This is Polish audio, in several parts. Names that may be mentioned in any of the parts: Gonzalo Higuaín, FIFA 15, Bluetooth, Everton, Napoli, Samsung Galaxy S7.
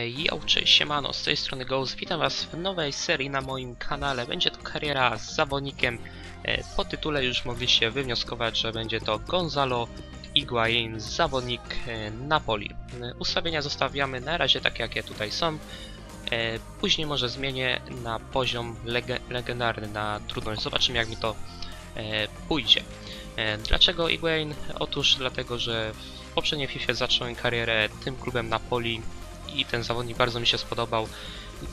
Yo, cześć, siemano, z tej strony Ghost, witam was w nowej serii na moim kanale. Będzie to kariera z zawodnikiem, po tytule już mogliście wywnioskować, że będzie to Gonzalo Higuaín, zawodnik Napoli. Ustawienia zostawiamy na razie tak, jakie tutaj są. Później może zmienię na poziom legendarny, na trudność. Zobaczymy, jak mi to pójdzie. Dlaczego Higuaín? Otóż dlatego, że w poprzedniej FIFA zacząłem karierę tym klubem Napoli i ten zawodnik bardzo mi się spodobał.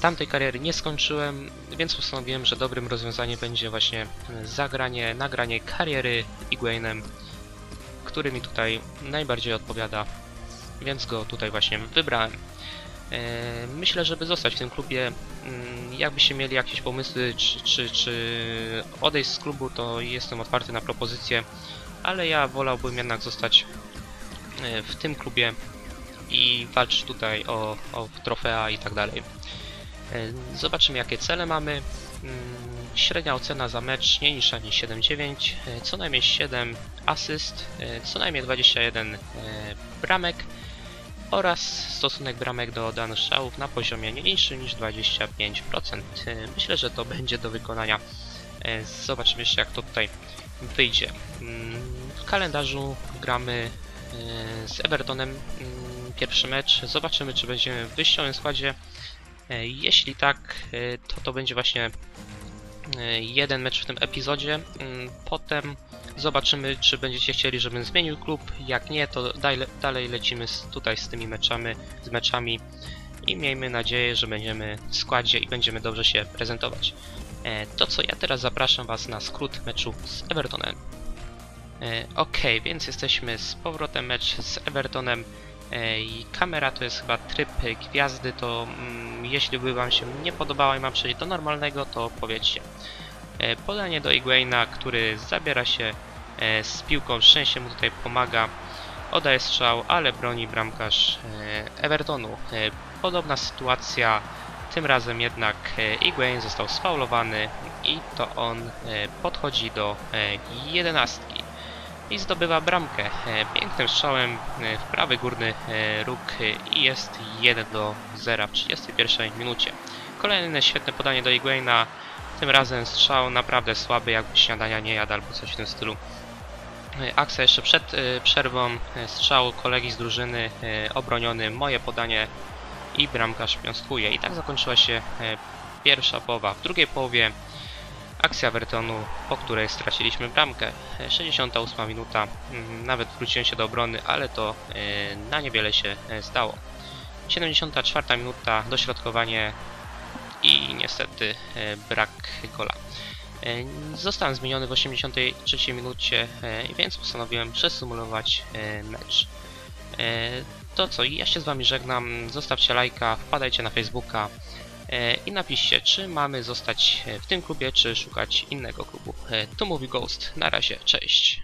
Tamtej kariery nie skończyłem, więc postanowiłem, że dobrym rozwiązaniem będzie właśnie nagranie kariery Higuaínem, który mi tutaj najbardziej odpowiada, więc go tutaj właśnie wybrałem. Myślę, żeby zostać w tym klubie. Jakbyście mieli jakieś pomysły, czy odejść z klubu, to jestem otwarty na propozycje, ale ja wolałbym jednak zostać w tym klubie i walczyć tutaj o trofea i tak dalej. Zobaczymy, jakie cele mamy. Średnia ocena za mecz nie niższa niż 7,9, co najmniej 7 asyst, co najmniej 21 bramek oraz stosunek bramek do danych strzałów na poziomie nie niższym niż 25%. Myślę, że to będzie do wykonania. Zobaczymy jeszcze, jak to tutaj wyjdzie. W kalendarzu gramy z Evertonem pierwszy mecz. Zobaczymy, czy będziemy w wyjściowym składzie. Jeśli tak, to będzie właśnie jeden mecz w tym epizodzie. Potem zobaczymy, czy będziecie chcieli, żebym zmienił klub. Jak nie, to dalej lecimy tutaj z tymi meczami i miejmy nadzieję, że będziemy w składzie i będziemy dobrze się prezentować. To co, ja teraz zapraszam was na skrót meczu z Evertonem. Ok, więc jesteśmy z powrotem, mecz z Evertonem. I kamera to jest chyba tryb gwiazdy, to jeśli by wam się nie podobała i mam przejść do normalnego, to powiedzcie. Podanie do Higuaína, który zabiera się z piłką, szczęście mu tutaj pomaga, oddaje strzał, ale broni bramkarz Evertonu. Podobna sytuacja, tym razem jednak Higuaín został sfaulowany i to on podchodzi do 11. I zdobywa bramkę pięknym strzałem w prawy górny róg i jest 1-0 w 31 minucie. Kolejne świetne podanie do Higuaína, tym razem strzał naprawdę słaby, jakby śniadania nie jadł albo coś w tym stylu. Akcja jeszcze przed przerwą, strzał kolegi z drużyny, obroniony, moje podanie i bramkarz piąstkuje. I tak zakończyła się pierwsza połowa. W drugiej połowie akcja Evertonu, po której straciliśmy bramkę. 68 minuta, nawet wróciłem się do obrony, ale to na niewiele się stało. 74 minuta, dośrodkowanie i niestety brak gola. Zostałem zmieniony w 83 minucie, więc postanowiłem przesymulować mecz. To co, ja się z wami żegnam, zostawcie lajka, wpadajcie na Facebooka i napiszcie, czy mamy zostać w tym klubie, czy szukać innego klubu. Tu mówi Ghost, na razie, cześć.